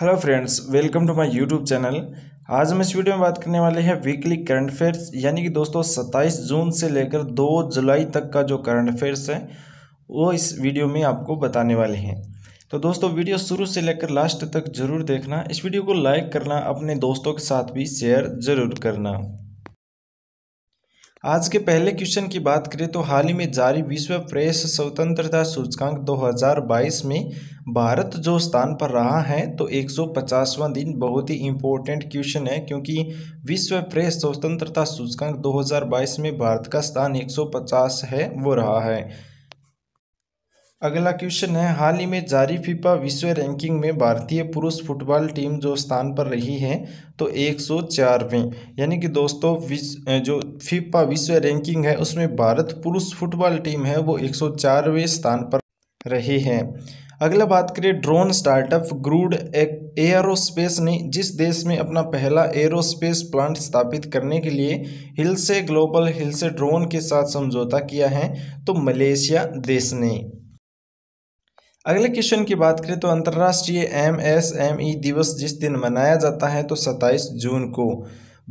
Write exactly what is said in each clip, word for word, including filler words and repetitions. Hello friends, welcome to my YouTube channel. आज हम इस वीडियो में बात करने वाले हैं वीकली करंट अफेयर्स, यानी कि दोस्तों सत्ताईस जून से लेकर दो जुलाई तक का जो करंट अफेयर्स है वो इस वीडियो में आपको बताने वाले हैं। तो दोस्तों वीडियो शुरू से लेकर लास्ट तक जरूर देखना, इस वीडियो को लाइक करना, अपने दोस्तों के साथ भी शेयर जरूर करना। आज के पहले क्वेश्चन की बात करें तो हाल ही में जारी विश्व प्रेस स्वतंत्रता सूचकांक दो हज़ार बाईस में भारत जो स्थान पर रहा है तो एक सौ पचासवां दिन बहुत ही इम्पोर्टेंट क्वेश्चन है, क्योंकि विश्व प्रेस स्वतंत्रता सूचकांक दो हज़ार बाईस में भारत का स्थान एक सौ पचास है वो रहा है। अगला क्वेश्चन है हाल ही में जारी फीफा विश्व रैंकिंग में भारतीय पुरुष फुटबॉल टीम जो स्थान पर रही है तो एक सौ चारवें, यानी कि दोस्तों जो फीफा विश्व रैंकिंग है उसमें भारत पुरुष फुटबॉल टीम है वो एक सौ चारवें स्थान पर रही है। अगला बात करें ड्रोन स्टार्टअप ग्रूड एयरोस्पेस ने जिस देश में अपना पहला एयरोस्पेस प्लांट स्थापित करने के लिए हिल्से ग्लोबल हिल्से ड्रोन के साथ समझौता किया है तो मलेशिया देश ने। अगले क्वेश्चन की बात करें तो अंतर्राष्ट्रीय एम एस एम ई दिवस जिस दिन मनाया जाता है तो सत्ताईस जून को,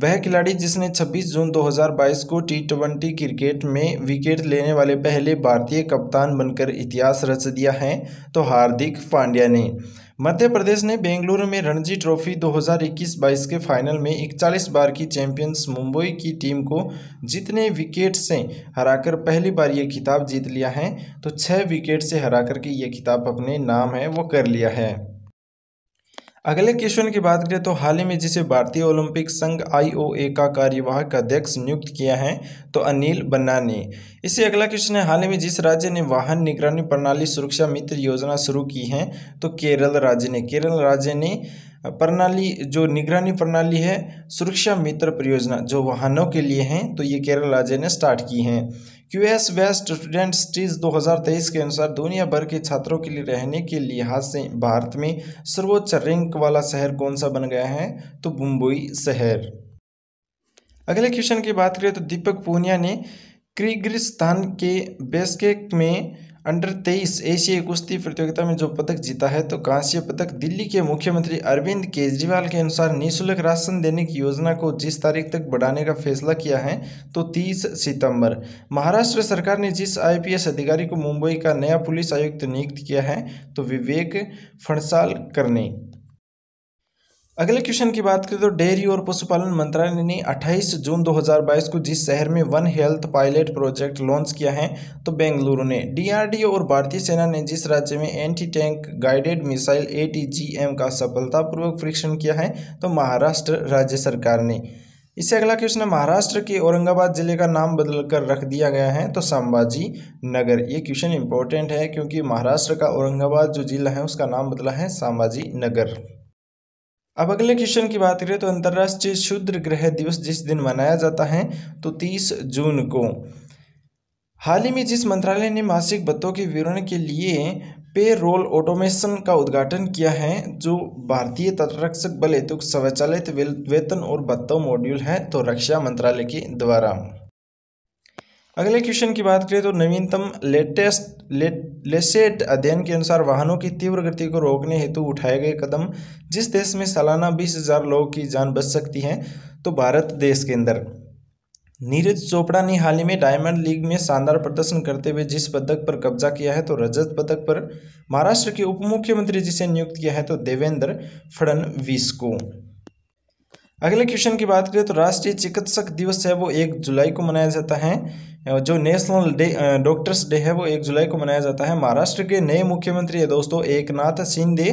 वह खिलाड़ी जिसने छब्बीस जून दो हज़ार बाईस को टी ट्वेंटी क्रिकेट में विकेट लेने वाले पहले भारतीय कप्तान बनकर इतिहास रच दिया है तो हार्दिक पांड्या ने। मध्य प्रदेश ने बेंगलुरु में रणजी ट्रॉफी दो हज़ार इक्कीस बाईस के फाइनल में इकतालीस बार की चैंपियंस मुंबई की टीम को जितने विकेट से हराकर पहली बार ये खिताब जीत लिया है तो छः विकेट से हराकर के ये खिताब अपने नाम है वो कर लिया है। अगले क्वेश्चन की बात करें तो हाल ही में जिसे भारतीय ओलंपिक संघ आई ओ ए का कार्यवाहक अध्यक्ष नियुक्त किया है तो अनिल बन्ना ने। इससे अगला क्वेश्चन है हाल ही में जिस राज्य ने वाहन निगरानी प्रणाली सुरक्षा मित्र योजना शुरू की है तो केरल राज्य ने। केरल राज्य ने प्रणाली जो निगरानी प्रणाली है सुरक्षा मित्र परियोजना जो वाहनों के लिए हैं तो ये केरल राज्य ने स्टार्ट की हैं। क्यूएस वेस्ट स्टूडेंट स्टीज दो हज़ार तेईस के अनुसार दुनिया भर के छात्रों के लिए रहने के लिहाज से भारत में सर्वोच्च रैंक वाला शहर कौन सा बन गया है तो मुंबई शहर। अगले क्वेश्चन की बात करें तो दीपक पूनिया ने किर्गिस्तान के बिश्केक में अंडर तेईस एशियाई कुश्ती प्रतियोगिता में जो पदक जीता है तो कांस्य पदक। दिल्ली के मुख्यमंत्री अरविंद केजरीवाल के अनुसार निःशुल्क राशन देने की योजना को जिस तारीख तक बढ़ाने का फैसला किया है तो तीस सितंबर। महाराष्ट्र सरकार ने जिस आई पी एस अधिकारी को मुंबई का नया पुलिस आयुक्त नियुक्त किया है तो विवेक फणसालकर ने। अगले क्वेश्चन की बात करें तो डेयरी और पशुपालन मंत्रालय ने अट्ठाईस जून दो हज़ार बाईस को जिस शहर में one health pilot project launch किया है तो बेंगलुरु ने। डी आर डी ओ और भारतीय सेना ने जिस राज्य में anti tank guided missile A T G M का सफलतापूर्वक परीक्षण किया है तो महाराष्ट्र राज्य सरकार ने। इससे अगला क्वेश्चन है महाराष्ट्र के औरंगाबाद जिले का नाम बदलकर रख दिया गया है तो संभाजी नगर। ये क्वेश्चन इंपॉर्टेंट है क्योंकि महाराष्ट्र का औरंगाबाद जो जिला है उसका नाम बदला है संभाजी नगर। अब अगले क्वेश्चन की बात करें तो अंतर्राष्ट्रीय क्षुद्र ग्रह दिवस जिस दिन मनाया जाता है तो तीस जून को। हाल ही में जिस मंत्रालय ने मासिक भत्तों के विवरण के लिए पे रोल ऑटोमेशन का उद्घाटन किया है जो भारतीय तटरक्षक बल हेतु स्वचालित वेतन और भत्तों मॉड्यूल है तो रक्षा मंत्रालय के द्वारा। अगले क्वेश्चन की बात करें तो नवीनतम लेटेस्ट लेट लेसेट अध्ययन के अनुसार वाहनों की तीव्र गति को रोकने हेतु उठाए गए कदम जिस देश में सालाना बीस हज़ार लोगों की जान बच सकती है तो भारत देश के अंदर। नीरज चोपड़ा ने हाल ही में डायमंड लीग में शानदार प्रदर्शन करते हुए जिस पदक पर कब्जा किया है तो रजत पदक पर। महाराष्ट्र के उप मुख्यमंत्री जिसे नियुक्त किया है तो देवेंद्र फडणवीस को। अगले क्वेश्चन की बात करें तो राष्ट्रीय चिकित्सक दिवस है वो एक जुलाई को मनाया जाता है, जो नेशनल डे डॉक्टर्स डे है वो एक जुलाई को मनाया जाता है। महाराष्ट्र के नए मुख्यमंत्री है दोस्तों एकनाथ शिंदे।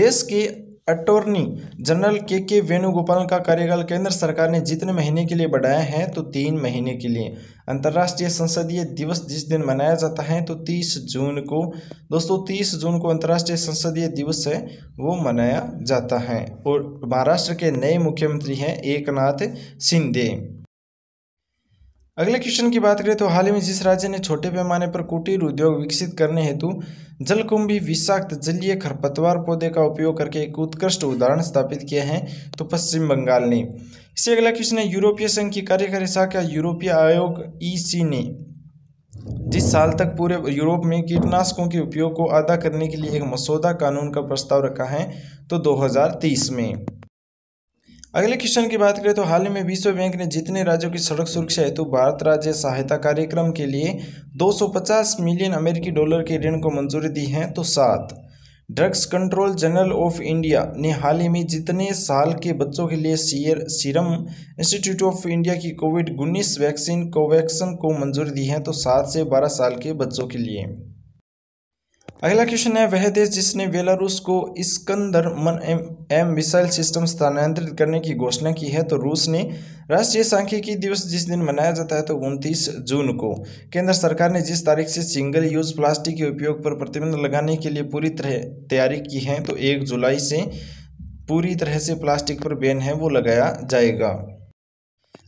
देश के अटॉर्नी जनरल के के वेणुगोपाल का कार्यकाल केंद्र सरकार ने जितने महीने के लिए बढ़ाया है तो तीन महीने के लिए। अंतर्राष्ट्रीय संसदीय दिवस जिस दिन मनाया जाता है तो तीस जून को। दोस्तों तीस जून को अंतर्राष्ट्रीय संसदीय दिवस है वो मनाया जाता है और महाराष्ट्र के नए मुख्यमंत्री हैं एकनाथ शिंदे। अगले क्वेश्चन की बात करें तो हाल ही में जिस राज्य ने छोटे पैमाने पर कुटीर उद्योग विकसित करने हेतु जलकुंभी विषाक्त जलीय खरपतवार पौधे का उपयोग करके एक उत्कृष्ट उदाहरण स्थापित किया है तो पश्चिम बंगाल ने। इससे अगला क्वेश्चन है यूरोपीय संघ की कार्यकारी शाखा यूरोपीय आयोग ई सी ने जिस साल तक पूरे यूरोप में कीटनाशकों के उपयोग को आधा करने के लिए एक मसौदा कानून का प्रस्ताव रखा है, तो दो हज़ार तीस में। अगले क्वेश्चन की बात करें तो हाल ही में विश्व बैंक ने जितने राज्यों की सड़क सुरक्षा हेतु भारत राज्य सहायता कार्यक्रम के लिए दो सौ पचास मिलियन अमेरिकी डॉलर के ऋण को मंजूरी दी है, तो सात। Drugs control general of India ने हाल ही में जितने साल के बच्चों के लिए सीरम इंस्टीट्यूट ऑफ इंडिया की कोविड उन्नीस वैक्सीन कोवैक्सीन को मंजूरी दी है, तो सात से बारह साल के बच्चों के लिए। अगला क्वेश्चन है वह देश जिसने बेलारूस को इस्कंदर मन एम, एम मिसाइल सिस्टम स्थानांतरित करने की घोषणा की है, तो रूस ने। राष्ट्रीय सांख्यिकी दिवस जिस दिन मनाया जाता है तो उनतीस जून को। केंद्र सरकार ने जिस तारीख से सिंगल यूज प्लास्टिक के उपयोग पर प्रतिबंध लगाने के लिए पूरी तरह तैयारी की है, तो एक जुलाई से पूरी तरह से प्लास्टिक पर बैन है वो लगाया जाएगा।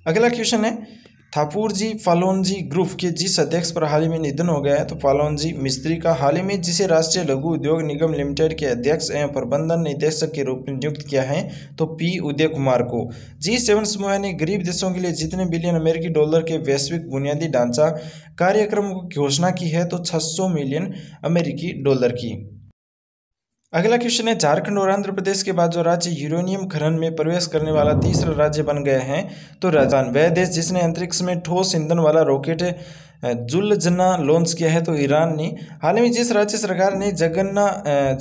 अगला क्वेश्चन है थापूर जी फालोजी ग्रुप के जिस अध्यक्ष पर हाल ही में निधन हो गया है, तो फालोजी मिस्त्री का हाल ही में, जिसे राष्ट्रीय लघु उद्योग निगम लिमिटेड के अध्यक्ष एवं प्रबंधन निदेशक के रूप में नियुक्त किया है, तो पी उदय कुमार को। जी सेवन समूह ने गरीब देशों के लिए जितने बिलियन अमेरिकी डॉलर के वैश्विक बुनियादी ढांचा कार्यक्रम की घोषणा की है, तो छः सौ मिलियन अमेरिकी डॉलर की। अगला क्वेश्चन है झारखंड और आंध्र प्रदेश के बाद जो राज्य यूरेनियम खनन में प्रवेश करने वाला तीसरा राज्य बन गया है, तो राजस्थान। वह देश जिसने अंतरिक्ष में ठोस ईंधन वाला रॉकेट जुलजना लॉन्च किया है, तो ईरान ने। हाल ही में जिस राज्य सरकार ने जगन्ना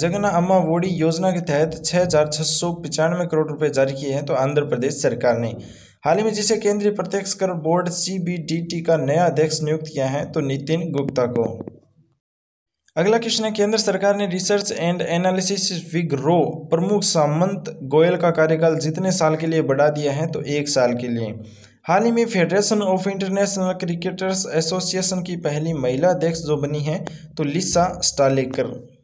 जगन्ना अम्मा वोडी योजना के तहत छः हज़ार छः सौ पचानवे करोड़ रुपये जारी किए हैं, तो आंध्र प्रदेश सरकार ने। हाल ही में जिसे केंद्रीय प्रत्यक्ष कर board C B D T का नया अध्यक्ष नियुक्त किया है, तो नितिन गुप्ता को। अगला क्वेश्चन है केंद्र सरकार ने रिसर्च एंड एनालिसिस विग रो प्रमुख सामंत गोयल का कार्यकाल जितने साल के लिए बढ़ा दिया है, तो एक साल के लिए। हाल ही में federation of international cricketers association की पहली महिला अध्यक्ष जो बनी है, तो लिसा स्टालेकर।